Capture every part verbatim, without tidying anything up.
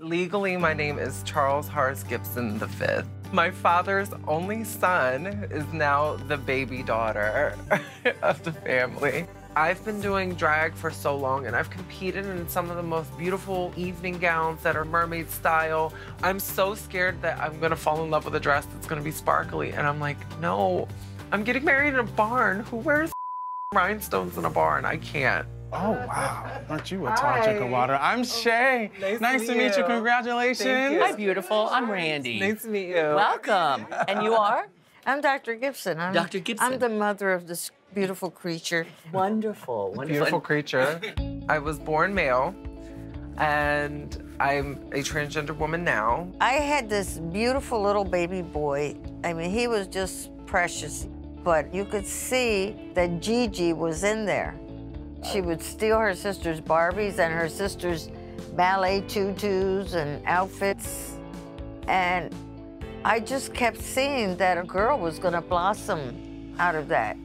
Legally, my name is Charles Harris Gibson the fifth. My father's only son is now the baby daughter of the family. I've been doing drag for so long, and I've competed in some of the most beautiful evening gowns that are mermaid style. I'm so scared that I'm gonna fall in love with a dress that's gonna be sparkly, and I'm like, no, I'm getting married in a barn. Who wears rhinestones in a barn? I can't. Oh, wow. Aren't you a tall chick of water? I'm Shay. Nice, nice to meet you. you. Congratulations. You. Hi, beautiful. I'm Randy. Nice to meet you. Welcome. And you are? I'm Doctor Gibson. I'm, Doctor Gibson. I'm the mother of this beautiful creature. Wonderful. Wonderful. Beautiful creature. I was born male, and I'm a transgender woman now. I had this beautiful little baby boy. I mean, he was just precious. But you could see that Gigi was in there. She would steal her sister's Barbies and her sister's ballet tutus and outfits. And I just kept seeing that a girl was going to blossom out of that.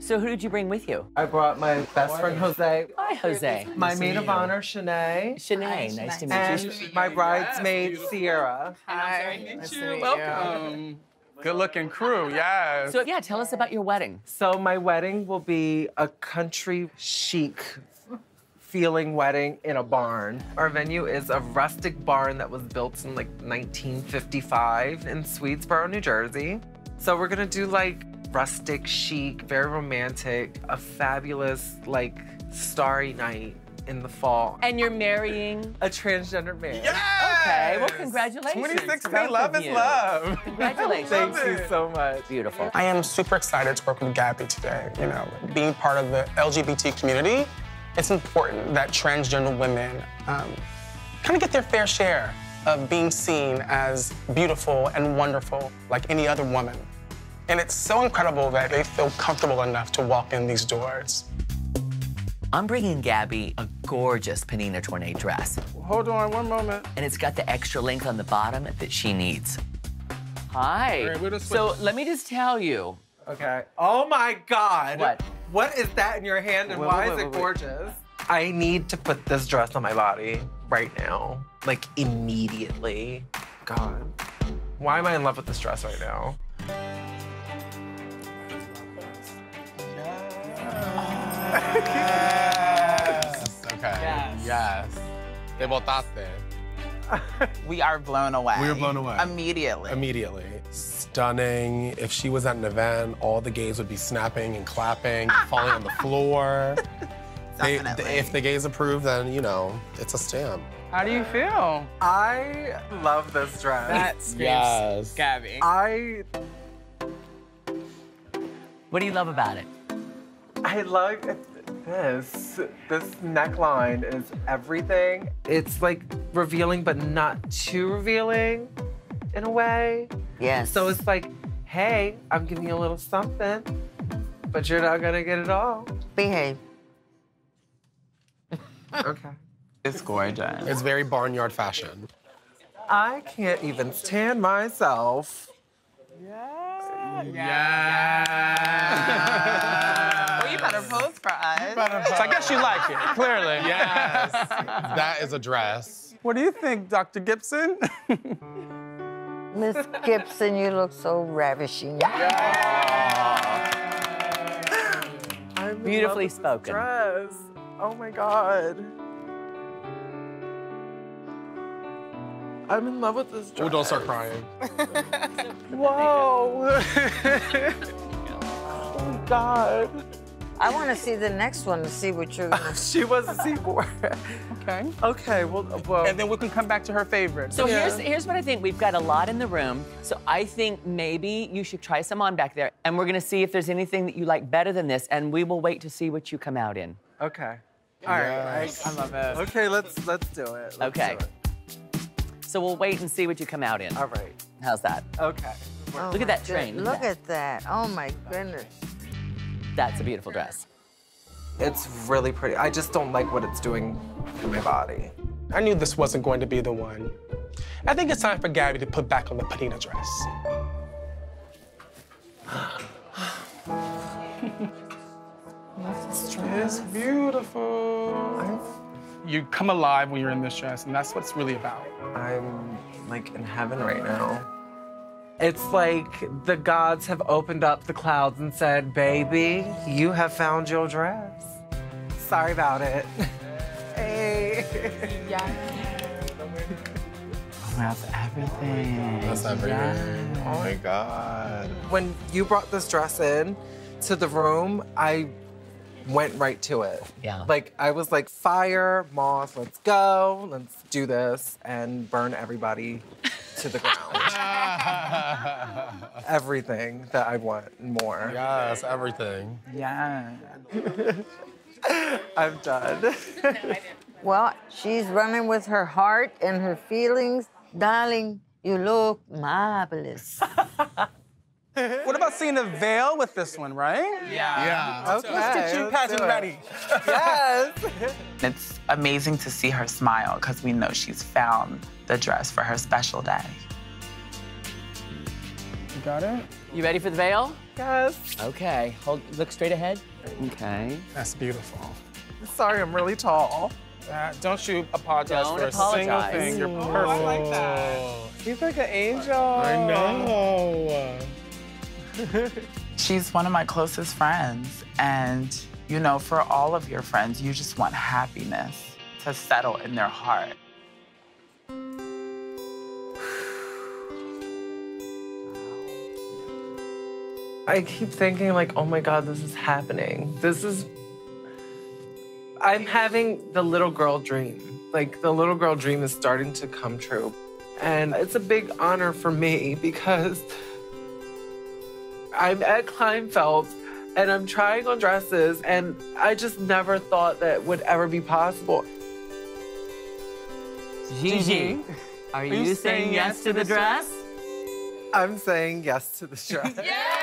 So who did you bring with you? I brought my best friend, Jose. Hi, Jose. My maid of honor, Shanae. Shanae, nice to meet you. And my bridesmaid, Sierra. Hi. Nice to meet you. Welcome. Good-looking crew, yes. So, yeah, tell us about your wedding. So my wedding will be a country chic-feeling wedding in a barn. Our venue is a rustic barn that was built in, like, nineteen fifty-five in Swedesboro, New Jersey. So we're gonna do, like, rustic, chic, very romantic, a fabulous, like, starry night in the fall. And you're marrying? A transgender man. Yes! Okay, well, congratulations. twenty-six K, love is love. Congratulations. Thank you so much. Beautiful. I am super excited to work with Gabby today. You know, being part of the L G B T community, it's important that transgender women um, kind of get their fair share of being seen as beautiful and wonderful like any other woman. And it's so incredible that they feel comfortable enough to walk in these doors. I'm bringing Gabby a gorgeous Panina Tornay dress. Hold on one moment. And it's got the extra length on the bottom that she needs. Hi. Right, we'll so let me just tell you. Okay. Oh my God. What? What is that in your hand and wait, why wait, is wait, it wait. gorgeous? I need to put this dress on my body right now. Like immediately. God. Why am I in love with this dress right now? Yes. Okay. Yes. Yes. Te botaste. We are blown away. We were blown away. Immediately. Immediately. Stunning. If she was at an event, all the gays would be snapping and clapping, and falling on the floor. They, they, if the gays approve, then, you know, it's a stamp. How do you feel? I love this dress. That screams yes. Gabby. I... What do you love about it? I love this. This neckline is everything. It's like revealing, but not too revealing in a way. Yes. So it's like, hey, I'm giving you a little something, but you're not gonna get it all. Behave. Okay. It's gorgeous. It's very barnyard fashion. I can't even tan myself. Yeah. Yeah. yeah. Pose for us. So I guess you like it, clearly. Yes. That is a dress. What do you think, Doctor Gibson? Miss Gibson, you look so ravishing. Yeah. Beautifully spoken. Dress. Oh my God. I'm in love with this dress. Oh, don't start crying. Whoa. Oh God. I want to see the next one to see what you're gonna... She was a seaboard. Okay. Okay, well, well... And then we can come back to her favorite. So yeah. here's, here's what I think. We've got a lot in the room, so I think maybe you should try some on back there, and we're going to see if there's anything that you like better than this, and we will wait to see what you come out in. Okay. All right. Yes. I love it. Okay, let's, let's do it. Let's okay. Do it. So we'll wait and see what you come out in. All right. How's that? Okay. Oh, look at that train. Look at that. Oh, my goodness. That's a beautiful dress. It's really pretty. I just don't like what it's doing to my body. I knew this wasn't going to be the one. I think it's time for Gabby to put back on the Panina dress. I love this dress. It's beautiful. I'm you come alive when you're in this dress, and that's what it's really about. I'm like in heaven right now. It's like the gods have opened up the clouds and said, baby, you have found your dress. Sorry about it. Hey. Yeah. Oh, that's everything. That's everything. Yes. Oh my God. When you brought this dress in to the room, I went right to it. Yeah. Like, I was like, fire, moth, let's go, let's do this, and burn everybody to the ground. Everything that I want and more. Yes, everything. Yeah. I'm done. Well, she's running with her heart and her feelings. Darling, you look marvelous. What about seeing a veil with this one, right? Yeah. Yeah. Okay. Let's get you pageant ready. Yes. It's amazing to see her smile because we know she's found the dress for her special day. You got it? You ready for the veil? Yes. Okay. Hold, look straight ahead. Okay. That's beautiful. Sorry, I'm really tall. Uh, don't you apologize don't for apologize. a single thing. You're perfect. Oh, I like that. You look like an angel. I know. She's one of my closest friends, and you know, for all of your friends, you just want happiness to settle in their heart. I keep thinking like, oh my God, this is happening. This is, I'm having the little girl dream. Like the little girl dream is starting to come true. And it's a big honor for me because I'm at Kleinfeld and I'm trying on dresses and I just never thought that would ever be possible. Gigi, are you, are you saying, saying yes, yes to the dress? dress? I'm saying yes to the dress. Yeah!